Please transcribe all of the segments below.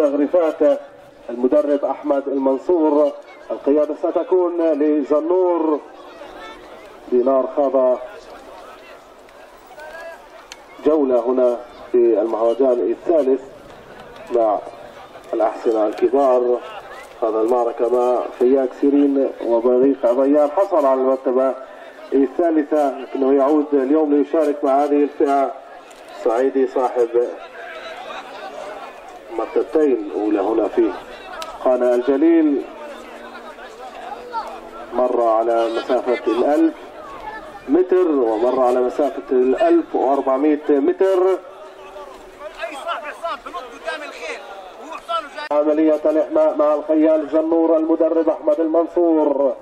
غرفات المدرب أحمد المنصور. القيادة ستكون لزنور. دينار خاض جولة هنا في المهرجان الثالث مع الأحصنة الكبار. هذا المعركة مع فياك سيرين وبريق عبيان، حصل على المرتبة الثالثة لكنه يعود اليوم ليشارك مع هذه الفئة. صعيدي صاحب مرتبتين أولى هنا في قناة الجليل، مرة على مسافة 1000 متر ومرة على مسافة 1400 متر. عملية الإحماء مع الخيال زنور المدرب أحمد المنصور.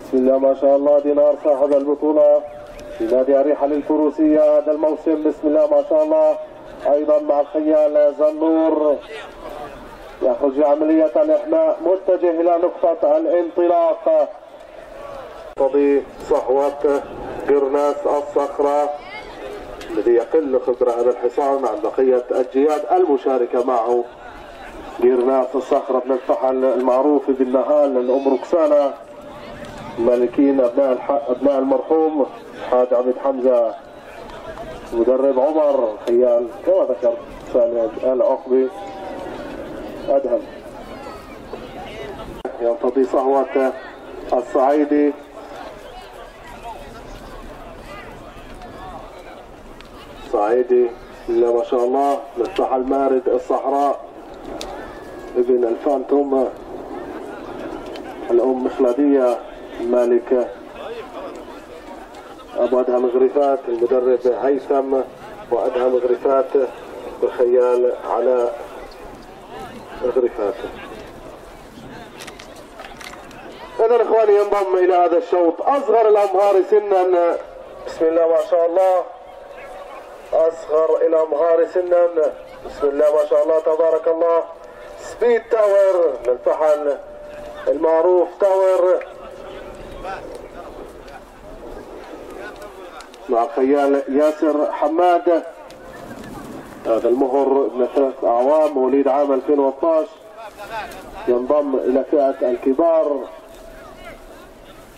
بسم الله ما شاء الله. دينار صاحب البطولة في نادي أريحة للفروسية هذا الموسم، بسم الله ما شاء الله، أيضا مع الخيال زنور يخرج عملية الإحماء متجه إلى نقطة الانطلاق. تقضي صحوة قرناس الصخرة الذي يقل خبرة هذا الحصان عن بقية الجياد المشاركة معه. قرناس الصخرة من الفحل المعروف بالنهال الأم روكسانا، مالكين أبناء المرحوم حاد عبد حمزه مدرب عمر. خيال كما ذكر سالم العقبي ادهم. ينتظر صهوة الصعيدي لا ما شاء الله، مفتاح المارد الصحراء ابن الفانتوم الام مخلاديه، مالك أبو أدهم غرفات المدرب هيثم أبو أدهم غرفات والخيال على غرفات. إذا إخواني ينضم إلى هذا الشوط أصغر الأمهار سنا، بسم الله ما شاء الله، أصغر الأمهار سنا، بسم الله ما شاء الله تبارك الله. سبيد تاور من الفحل المعروف تاور مع الخيال ياسر حماده. هذا المهر من 3 أعوام، مواليد عام 2012، ينضم إلى فئة الكبار.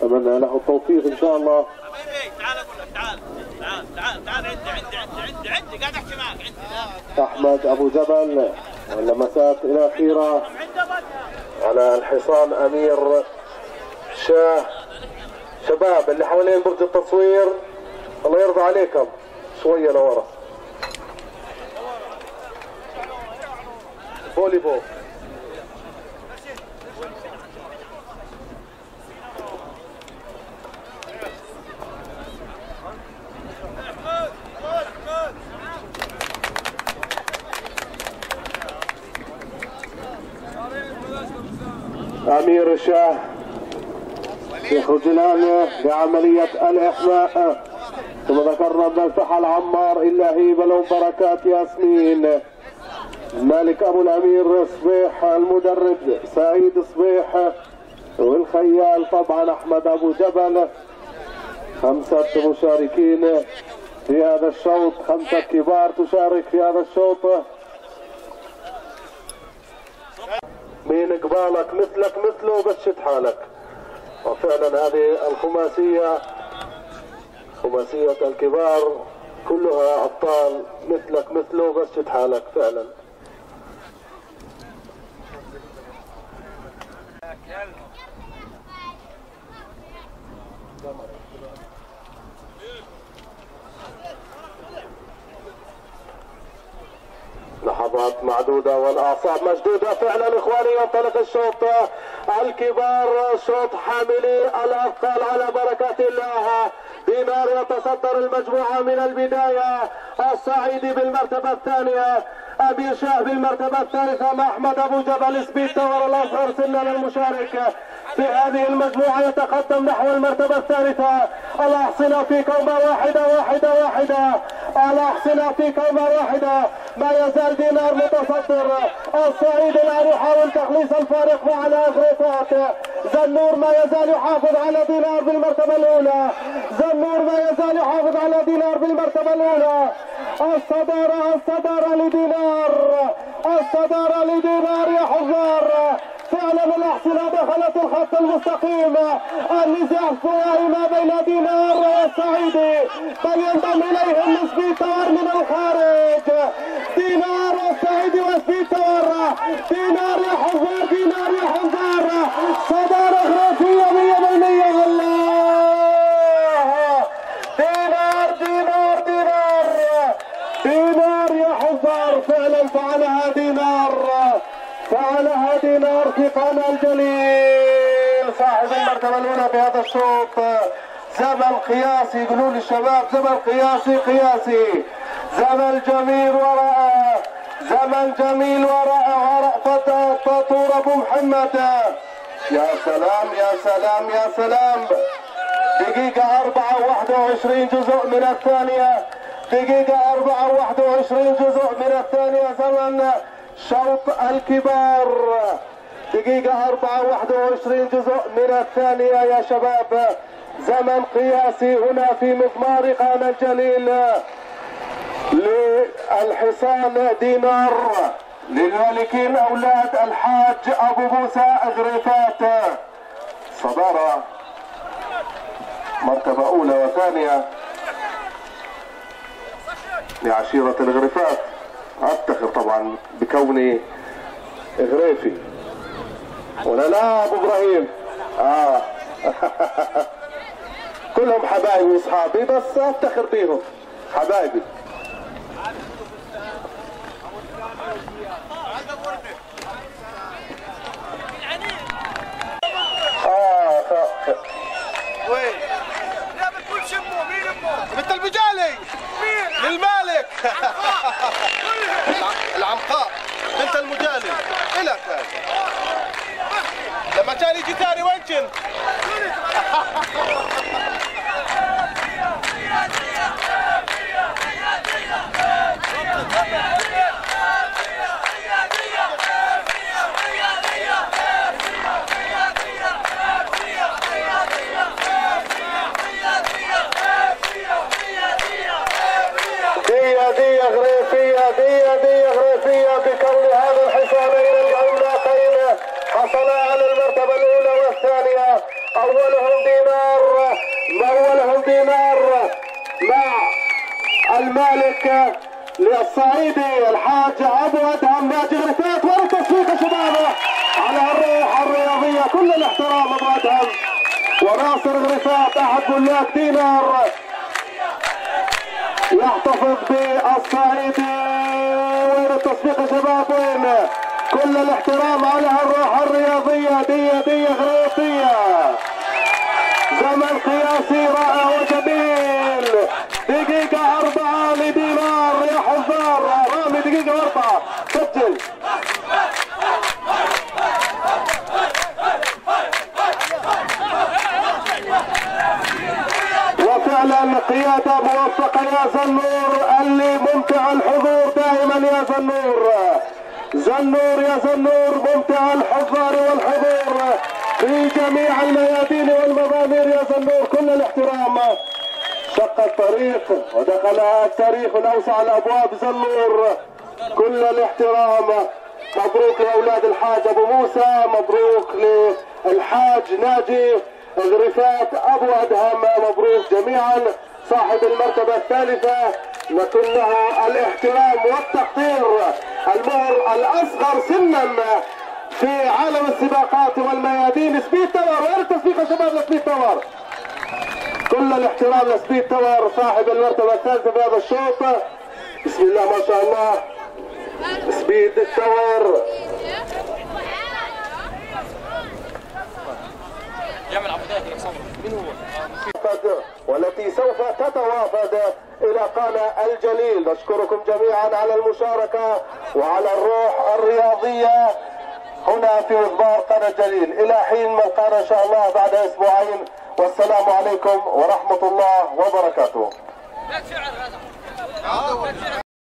أتمنى له التوفيق إن شاء الله. تعال أقول لك، تعال تعال تعال عندي قاعد أحكي معك عندي. أحمد أبو جبل واللمسات إلى الأخيرة على الحصان أمير شاه. شباب اللي حوالين برج التصوير الله يرضى عليكم شوية لورا. فولي بول. أمير رشا يخرج الآن لعملية الإحماء. ثم ذكرنا من الفحل عمار إلهي بلو بركات ياسمين، مالك أبو الأمير صبيح المدرب سعيد صبيح، والخيال طبعا أحمد أبو جبل. 5 مشاركين في هذا الشوط، 5 كبار تشارك في هذا الشوط. مين قبالك مثلك مثله بتشد حالك. وفعلا هذه الخماسية خماسية الكبار كلها أبطال، مثلك مثله بس شد حالك فعلا. لحظات معدودة والأعصاب مشدودة فعلا إخواني. ينطلق الشوط الكبار، شوط حاملي الأثقال على بركة الله. دينار يتصدر المجموعة من البداية، الصعيدي بالمرتبة الثانية، أمير شاه بالمرتبة الثالثة مع أحمد أبو جبل. سبيد تاور الأصغر سنا للمشاركة في هذه المجموعة يتقدم نحو المرتبة الثالثة. الأحصنة في كومة واحدة، الأحصنة في كومة واحدة، ما يزال دينار متصدر. الصعيدي الأريحة والتخليص الفارق مع الغرفات. زنور ما يزال يحافظ على دينار بالمرتبة الأولى، زنور ما يزال يحافظ على دينار بالمرتبة الأولى. الصدارة الصدارة لدينار، الصدارة لدينار يا حجار. فعلا الاحتلال دخلت الخط المستقيم، النزاع الثنائي ما بين دينار والصعيدي، بل ينضم اليهم سبيد تاور من الخارج. دينار والصعيدي وسبيد تاور، دينار يا حجار، دينار يا حجار، صدارة خرافية 100%. الله دينار دينار دينار دينار يا حجار، فعلا فعلها دينار، فعلها دينار في قناة الجليل صاحب المرتبة الأولى بهذا الشوط. زمن قياسي، يقولون للشباب زمن قياسي قياسي، زمن جميل ورائع، زمن جميل ورائع. تطور أبو محمد، يا سلام يا سلام يا سلام. دقيقة 4:21 جزء من الثانية، دقيقة 4:21 جزء من الثانية، زمن شوط الكبار. دقيقة 4:21 جزء من الثانية يا شباب، زمن قياسي هنا في مضمار قناة الجليل للحصان دينار، للمالكين أولاد الحاج أبو غريفات. صدارة مرتبة أولى وثانية لعشيرة الغريفات. أفتخر طبعا بكوني غريفي، ولا لا أبو إبراهيم؟ كلهم حبايبي وأصحابي، بس أفتخر بيهم حبايبي. وين؟ لا بتقول شمو مين أمه؟ بنت البجالي مين؟ للمالك العمقاء بنت المجالي إلك لما كان يجي ثاني وين كنت؟ المالك للصعيدي الحاج أبو أدهم ناجي غرفات، والتصفيق شبابه على الروح الرياضية. كل الاحترام أبو أدهم وناصر غرفات أحد ملاك دينار، يحتفظ بالصعيدي. وين التصفيق شباب؟ وين؟ كل الاحترام على الروح الرياضية. دي غريفية، زمن قياسي رائع وجميل. دقيقة 4 لدينار يا حزار، رامي دقيقة 4 سجل. وفعلا قيادة موفقة يا زنور، اللي ممتع الحضور دائما يا زنور. زنور يا زنور ممتع الحضار والحضور في جميع الميادين والمضامير يا زنور. كل الاحترام. شق الطريق ودخلها التاريخ الأوسع الأبواب زنور. كل الاحترام. مبروك لأولاد الحاج أبو موسى، مبروك للحاج ناجي غرفات أبو أدهم، مبروك جميعا. صاحب المرتبة الثالثة لكنها الاحترام والتقدير، المهر الأصغر سنا في عالم السباقات والميادين، سبيد تاور. وين التصفيق يا شباب لسبيد تاور؟ كل الاحترام لسبيد تاور صاحب المرتبة الثالثة في هذا الشوط. بسم الله ما شاء الله. سبيد تاور والتي سوف تتوافد إلى قناة الجليل. أشكركم جميعا على المشاركة وعلى الروح الرياضية هنا في مضمار قناة الجليل. إلى حين ملقانا إن شاء الله بعد أسبوعين، والسلام عليكم ورحمة الله وبركاته.